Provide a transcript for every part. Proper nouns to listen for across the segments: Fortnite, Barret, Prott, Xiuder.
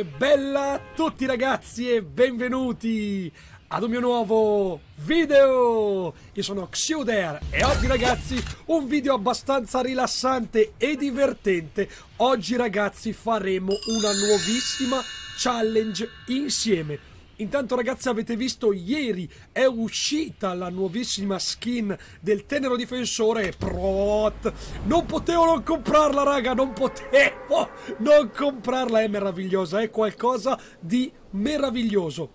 E bella a tutti ragazzi e benvenuti ad un mio nuovo video. Io sono Xiuder e oggi ragazzi un video abbastanza rilassante e divertente. Oggi ragazzi faremo una nuovissima challenge insieme. Intanto ragazzi avete visto ieri è uscita la nuovissima skin del tenero difensore Prott. Non potevo non comprarla raga, non potevo non comprarla, è meravigliosa, è qualcosa di meraviglioso.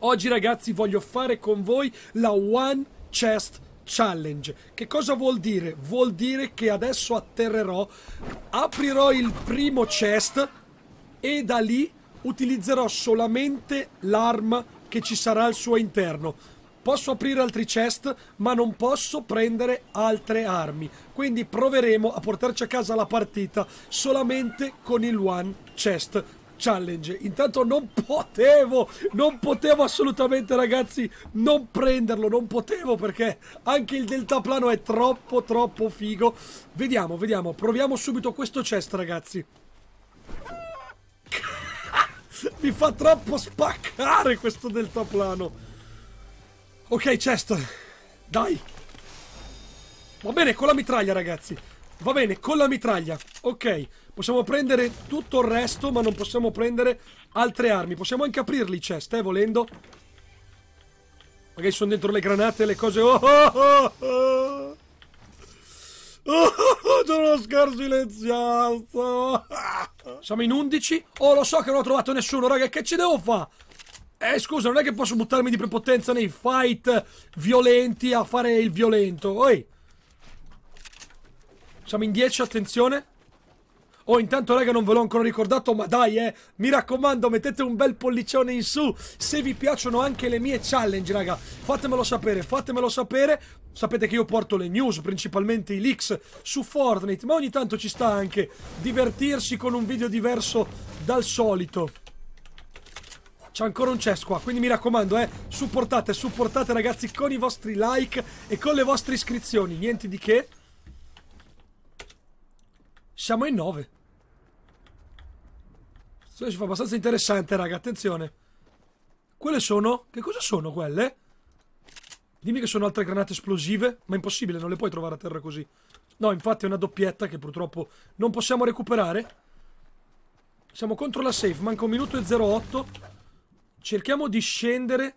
Oggi ragazzi voglio fare con voi la One Chest Challenge. Che cosa vuol dire? Vuol dire che adesso atterrerò, aprirò il primo chest e da lì utilizzerò solamente l'arma che ci sarà al suo interno. Posso aprire altri chest, ma non posso prendere altre armi. Quindi proveremo a portarci a casa la partita solamente con il One Chest Challenge. Intanto non potevo assolutamente ragazzi non prenderlo, non potevo, perché anche il deltaplano è troppo figo. Vediamo, proviamo subito questo chest ragazzi. Mi fa troppo spaccare questo deltaplano. Ok, chest. Dai. Va bene, con la mitraglia, ragazzi. Va bene, con la mitraglia. Ok, possiamo prendere tutto il resto, ma non possiamo prendere altre armi. Possiamo anche aprirli, chest, volendo. Magari sono dentro le granate e le cose... c'è uno scherzo silenziato. Siamo in 11. Oh, lo so che non ho trovato nessuno, raga. Che ci devo fare? Scusa, non è che posso buttarmi di prepotenza nei fight violenti a fare il violento. Oi. Siamo in 10, attenzione. Oh, intanto, raga, non ve l'ho ancora ricordato, ma dai, mi raccomando, mettete un bel pollicione in su se vi piacciono anche le mie challenge, raga. Fatemelo sapere. Sapete che io porto le news, principalmente i leaks su Fortnite, ma ogni tanto ci sta anche divertirsi con un video diverso dal solito. C'è ancora un chest qua, quindi mi raccomando, supportate ragazzi con i vostri like e con le vostre iscrizioni, niente di che. Siamo in 9. Questo si fa abbastanza interessante, raga, attenzione. Quelle sono? Che cosa sono quelle? Dimmi che sono altre granate esplosive, ma è impossibile, non le puoi trovare a terra così. No, infatti è una doppietta che purtroppo non possiamo recuperare. Siamo contro la safe, manca 1 minuto e 08. Cerchiamo di scendere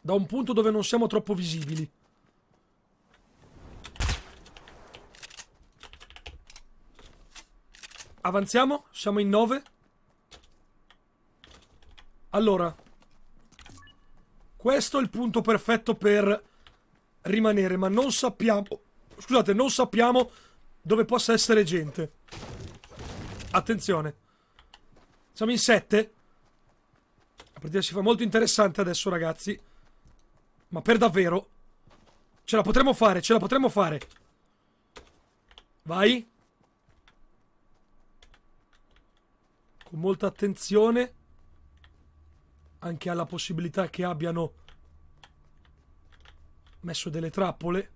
da un punto dove non siamo troppo visibili. Avanziamo, siamo in 9. Allora, questo è il punto perfetto per rimanere, ma non sappiamo... Scusate, non sappiamo dove possa essere gente. Attenzione. Siamo in 7. La partita si fa molto interessante adesso, ragazzi. Ma per davvero. Ce la potremo fare. Vai. Con molta attenzione. Anche alla possibilità che abbiano messo delle trappole.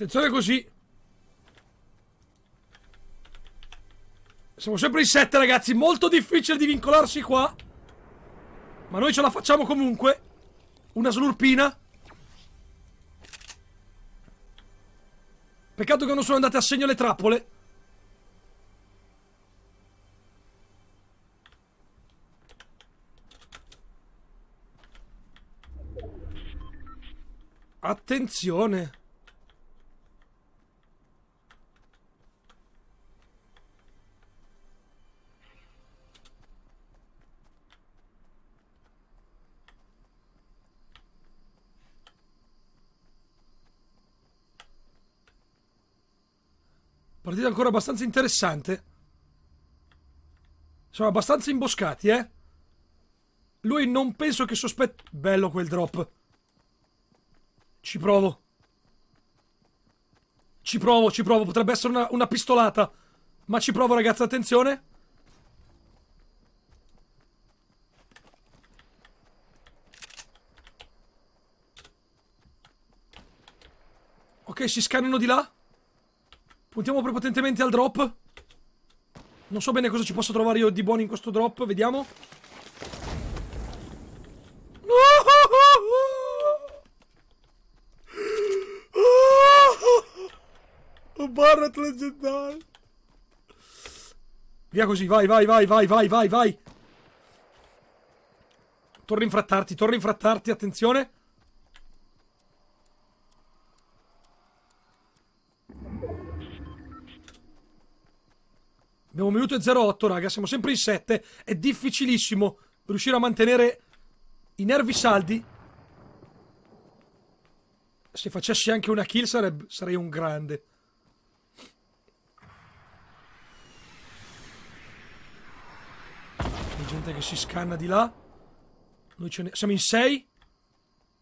Attenzione così. Siamo sempre in 7, ragazzi. Molto difficile di vincolarsi qua, ma noi ce la facciamo comunque. Una slurpina. Peccato che non sono andate a segno le trappole. Attenzione. Partita ancora abbastanza interessante. Siamo abbastanza imboscati, eh? Lui non penso che sospetti... Bello quel drop. Ci provo. Ci provo, ci provo. Potrebbe essere una pistolata. Ma ci provo, ragazzi, attenzione. Ok, si scannano di là. Puntiamo prepotentemente al drop. Non so bene cosa ci posso trovare io di buono in questo drop. Vediamo. Un Barret leggendario. Via così, vai, vai, vai, vai, vai, vai, vai. Torna a infrattarti, attenzione. Abbiamo 1 minuto e 08, raga, siamo sempre in 7. È difficilissimo riuscire a mantenere i nervi saldi. Se facessi anche una kill sarei un grande. C'è gente che si scanna di là. Noi siamo in 6.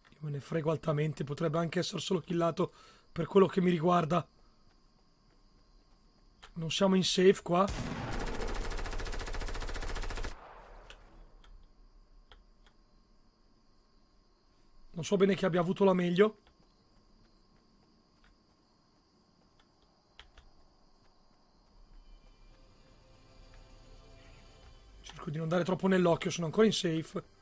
Io me ne frego altamente, potrebbe anche essere solo killato per quello che mi riguarda. Non siamo in safe qua. Non so bene che abbia avuto la meglio. Cerco di non dare troppo nell'occhio, sono ancora in safe.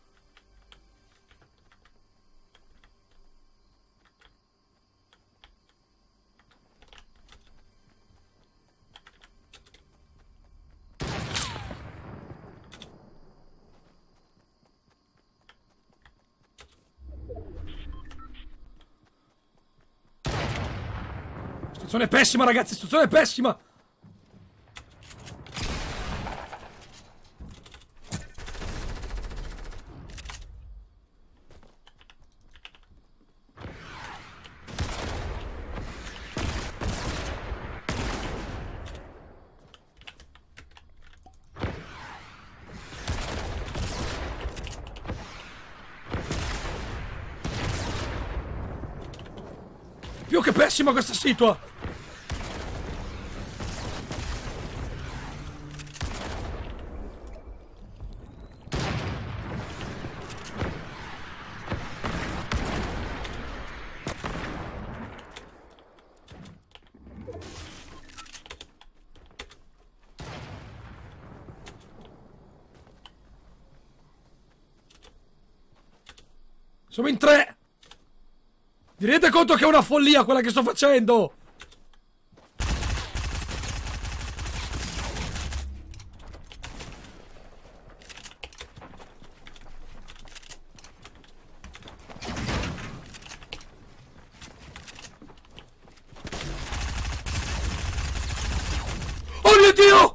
Situazione pessima, ragazzi, situazione pessima. Più che pessima questa situa. Siamo in 3. Vi rendete conto che è una follia quella che sto facendo? Oh mio Dio!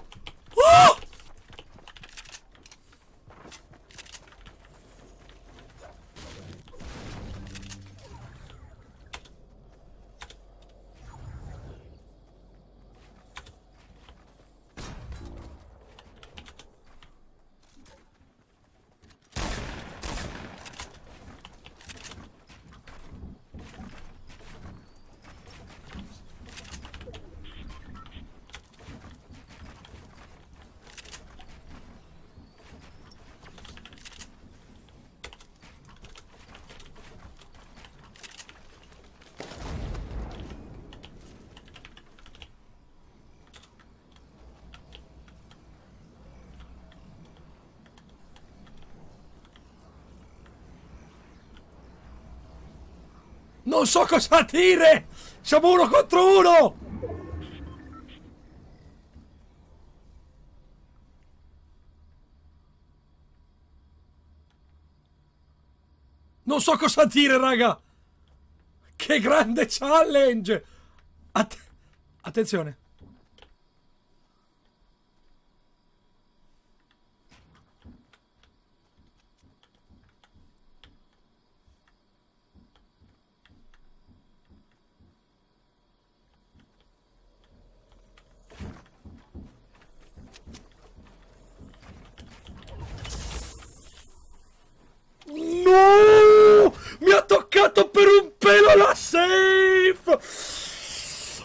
Non so cosa dire! Siamo uno contro uno! Non so cosa dire, raga! Che grande challenge! Attenzione! No! Mi ha toccato per un pelo la safe!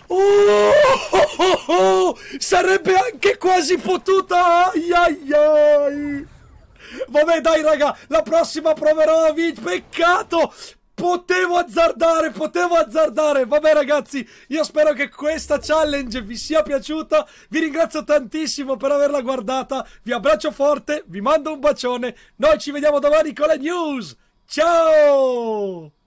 Oh! Sarebbe anche quasi potuta! Ai ai ai! Vabbè dai raga, la prossima proverò a vincere! Peccato! Potevo azzardare. Vabbè ragazzi, io spero che questa challenge vi sia piaciuta. Vi ringrazio tantissimo per averla guardata. Vi abbraccio forte, vi mando un bacione. Noi ci vediamo domani con la news. Ciao!